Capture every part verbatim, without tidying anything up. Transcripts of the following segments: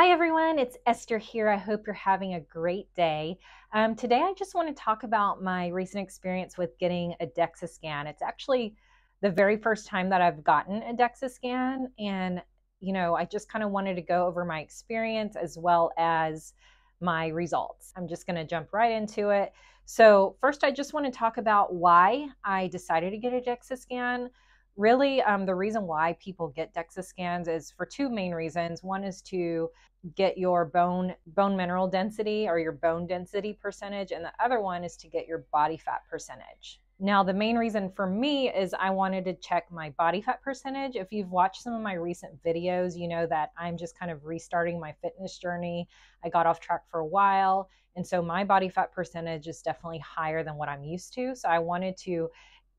Hi everyone, it's Esther here. I hope you're having a great day. Um, today I just want to talk about my recent experience with getting a DEXA scan. It's actually the very first time that I've gotten a DEXA scan, and you know, I just kind of wanted to go over my experience as well as my results. I'm just going to jump right into it. So first I just want to talk about why I decided to get a DEXA scan. Really, um, the reason why people get DEXA scans is for two main reasons. One is to get your bone bone mineral density or your bone density percentage, and the other one is to get your body fat percentage. Now, the main reason for me is I wanted to check my body fat percentage. If you've watched some of my recent videos, you know that I'm just kind of restarting my fitness journey. I got off track for a while, and so my body fat percentage is definitely higher than what I'm used to. So I wanted to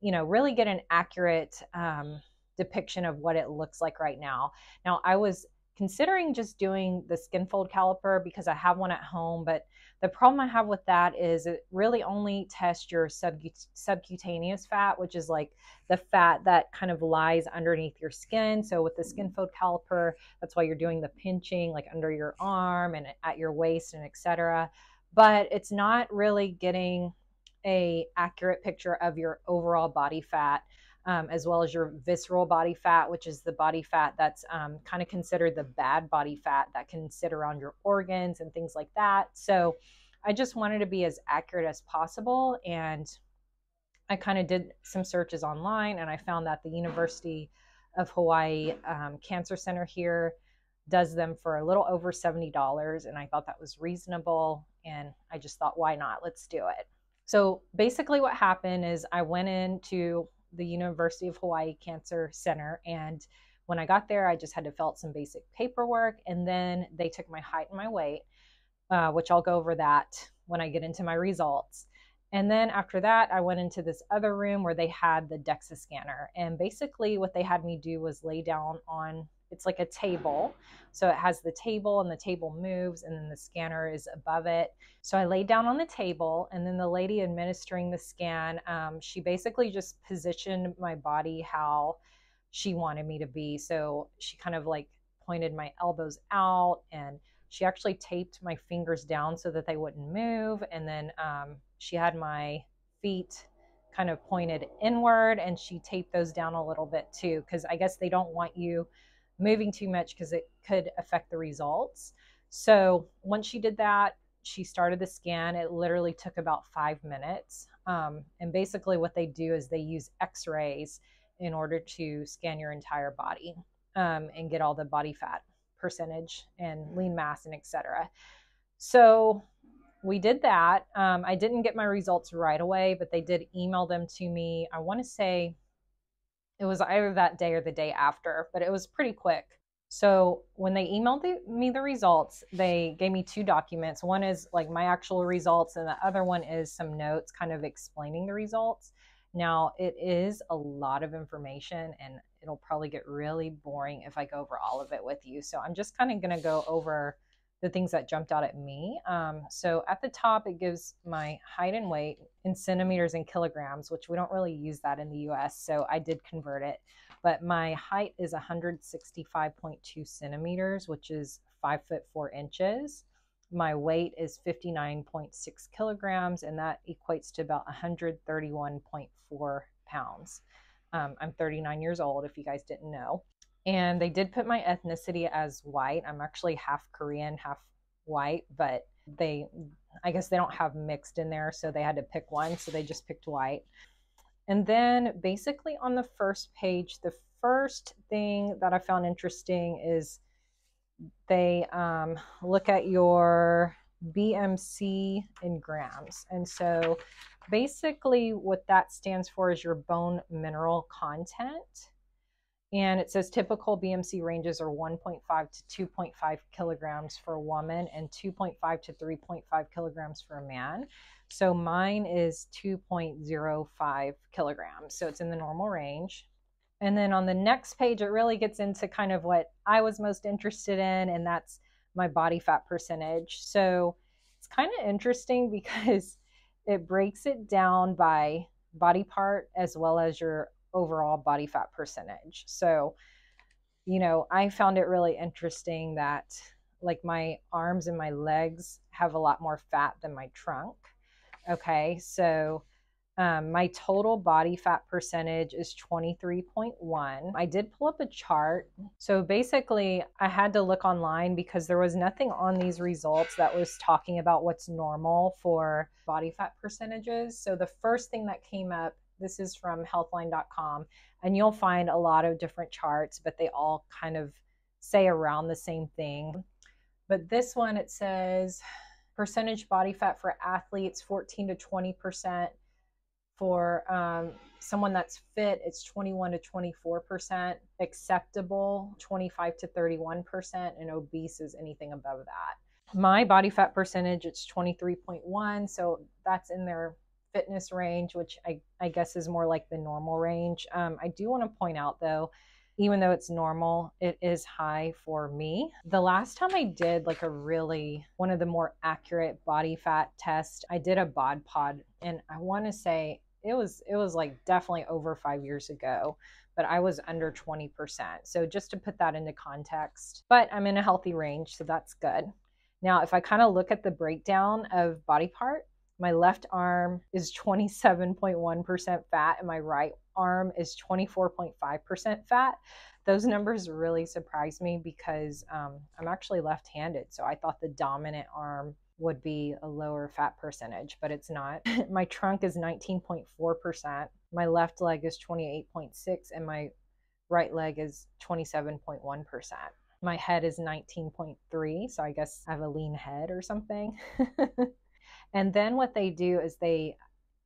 you know, really get an accurate um, depiction of what it looks like right now. Now, I was considering just doing the skin fold caliper because I have one at home, but the problem I have with that is it really only tests your subcut subcutaneous fat, which is like the fat that kind of lies underneath your skin. So with the skin fold caliper, that's why you're doing the pinching, like under your arm and at your waist and et cetera. But it's not really getting a accurate picture of your overall body fat, um, as well as your visceral body fat, which is the body fat that's um, kind of considered the bad body fat that can sit around your organs and things like that. So I just wanted to be as accurate as possible, and I kind of did some searches online, and I found that the University of Hawaii um, Cancer Center here does them for a little over seventy dollars, and I thought that was reasonable, and I just thought, why not? Let's do it. So basically what happened is I went into the University of Hawaii Cancer Center, and when I got there, I just had to fill out some basic paperwork, and then they took my height and my weight, uh, which I'll go over that when I get into my results. And then after that, I went into this other room where they had the DEXA scanner, and basically what they had me do was lay down on, it's like a table. So it has the table, and the table moves, and then the scanner is above it. So I laid down on the table, and then the lady administering the scan, um, she basically just positioned my body how she wanted me to be. So she kind of like pointed my elbows out, and she actually taped my fingers down so that they wouldn't move. And then um, she had my feet kind of pointed inward, and she taped those down a little bit too, because I guess they don't want you moving too much because it could affect the results. So once she did that, she started the scan. It literally took about five minutes. Um, and basically what they do is they use x-rays in order to scan your entire body um, and get all the body fat percentage and lean mass and et cetera. So we did that. Um, I didn't get my results right away, but they did email them to me. I wanna say, it was either that day or the day after, but it was pretty quick. So when they emailed the, me the results, they gave me two documents. One is like my actual results, and the other one is some notes kind of explaining the results. Now, it is a lot of information, and it'll probably get really boring if I go over all of it with you. So I'm just kind of going to go over the things that jumped out at me. Um, so at the top, it gives my height and weight in centimeters and kilograms, which we don't really use that in the U S, so I did convert it. But my height is one hundred sixty-five point two centimeters, which is five foot four inches. My weight is fifty-nine point six kilograms, and that equates to about one hundred thirty-one point four pounds. Um, I'm thirty-nine years old, if you guys didn't know. And they did put my ethnicity as white. I'm actually half Korean, half white, but they, I guess they don't have mixed in there, so they had to pick one, so they just picked white. And then basically on the first page, the first thing that I found interesting is they um, look at your B M C in grams. And so basically what that stands for is your bone mineral content. And it says typical B M C ranges are one point five to two point five kilograms for a woman and two point five to three point five kilograms for a man. So mine is two point zero five kilograms. So it's in the normal range. And then on the next page, it really gets into kind of what I was most interested in, and that's my body fat percentage. So it's kind of interesting because it breaks it down by body part as well as your overall body fat percentage. So, you know, I found it really interesting that like my arms and my legs have a lot more fat than my trunk. Okay, so um, my total body fat percentage is twenty-three point one. I did pull up a chart. So basically I had to look online because there was nothing on these results that was talking about what's normal for body fat percentages. So the first thing that came up, this is from healthline dot com, and you'll find a lot of different charts, but they all kind of say around the same thing. But this one, it says percentage body fat for athletes, fourteen to twenty percent. For um, someone that's fit, it's twenty-one to twenty-four percent. Acceptable, twenty-five to thirty-one percent. And obese is anything above that. My body fat percentage, it's twenty-three point one. So that's in their fitness range, which I, I guess is more like the normal range. Um, I do want to point out though, even though it's normal, it is high for me. The last time I did like a really, one of the more accurate body fat tests, I did a bod pod, and I want to say it was, it was like definitely over five years ago, but I was under twenty percent. So just to put that into context, but I'm in a healthy range, so that's good. Now, if I kind of look at the breakdown of body part, my left arm is twenty-seven point one percent fat and my right arm is twenty-four point five percent fat. Those numbers really surprised me because um, I'm actually left-handed. So I thought the dominant arm would be a lower fat percentage, but it's not. My trunk is nineteen point four percent. My left leg is twenty-eight point six and my right leg is twenty-seven point one percent. My head is nineteen point three. So I guess I have a lean head or something. And then what they do is they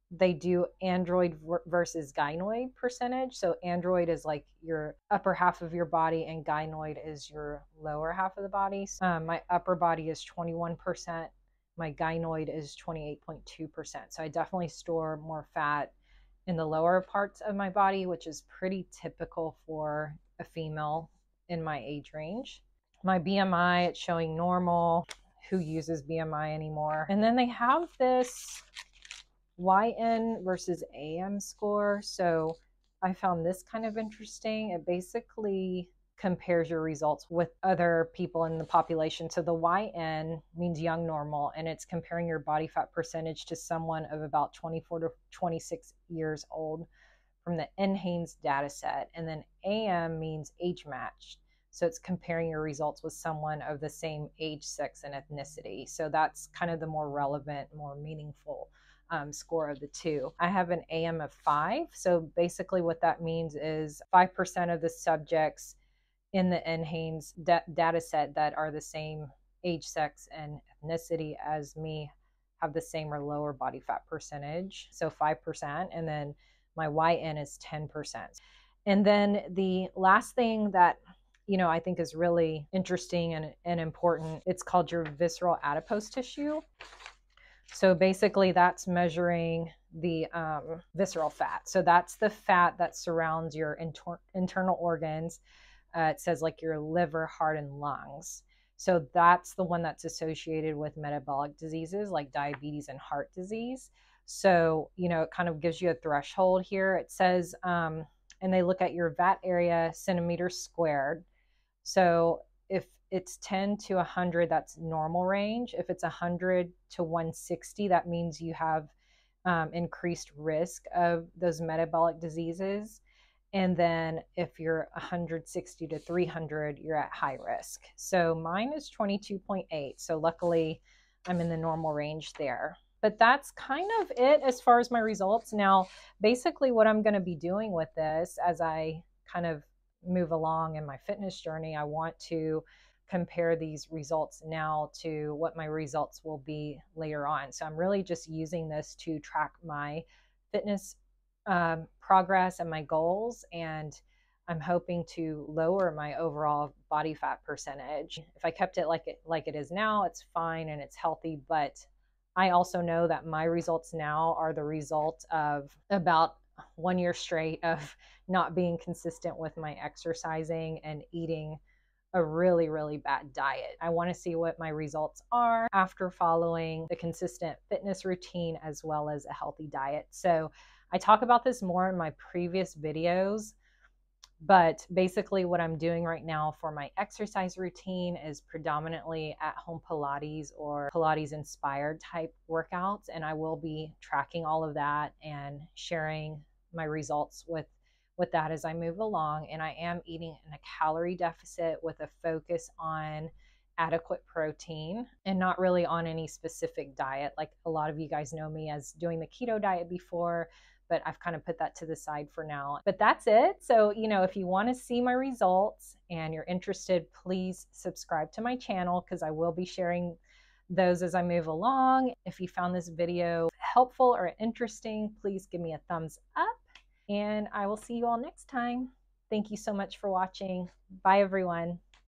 they do android versus gynoid percentage. So android is like your upper half of your body and gynoid is your lower half of the body. So, um, my upper body is twenty-one percent. My gynoid is twenty-eight point two percent. So I definitely store more fat in the lower parts of my body, which is pretty typical for a female in my age range. My B M I, it's showing normal. Who uses B M I anymore? And then they have this Y N versus A M score. So I found this kind of interesting. It basically compares your results with other people in the population. So the Y N means young normal, and it's comparing your body fat percentage to someone of about twenty-four to twenty-six years old from the N HANES data set. And then A M means age matched. So it's comparing your results with someone of the same age, sex, and ethnicity. So that's kind of the more relevant, more meaningful um, score of the two. I have an A M of five. So basically what that means is five percent of the subjects in the N HANES da data set that are the same age, sex, and ethnicity as me have the same or lower body fat percentage. So five percent. And then my Y N is ten percent. And then the last thing that you know, I think is really interesting and, and important. It's called your visceral adipose tissue. So basically that's measuring the um, visceral fat. So that's the fat that surrounds your inter internal organs. Uh, it says like your liver, heart, and lungs. So that's the one that's associated with metabolic diseases like diabetes and heart disease. So, you know, it kind of gives you a threshold here. It says, um, and they look at your V A T area centimeters squared. So if it's ten to one hundred, that's normal range. If it's one hundred to one hundred sixty, that means you have um, increased risk of those metabolic diseases. And then if you're one hundred sixty to three hundred, you're at high risk. So mine is twenty-two point eight. So luckily I'm in the normal range there. But that's kind of it as far as my results. Now, basically what I'm going to be doing with this as I kind of move along in my fitness journey, I want to compare these results now to what my results will be later on. So I'm really just using this to track my fitness um, progress and my goals. And I'm hoping to lower my overall body fat percentage. If I kept it like it, like it is now, it's fine and it's healthy, but I also know that my results now are the result of about one year straight of not being consistent with my exercising and eating a really, really bad diet. I want to see what my results are after following the consistent fitness routine as well as a healthy diet. So I talk about this more in my previous videos, But basically what I'm doing right now for my exercise routine is predominantly at home Pilates or Pilates inspired type workouts. And I will be tracking all of that and sharing my results with, with that as I move along. And I am eating in a calorie deficit with a focus on adequate protein and not really on any specific diet. Like a lot of you guys know me as doing the keto diet before, but I've kind of put that to the side for now. But that's it. So, you know, if you want to see my results and you're interested, please subscribe to my channel because I will be sharing those as I move along. If you found this video helpful or interesting, please give me a thumbs up and I will see you all next time. Thank you so much for watching. Bye everyone.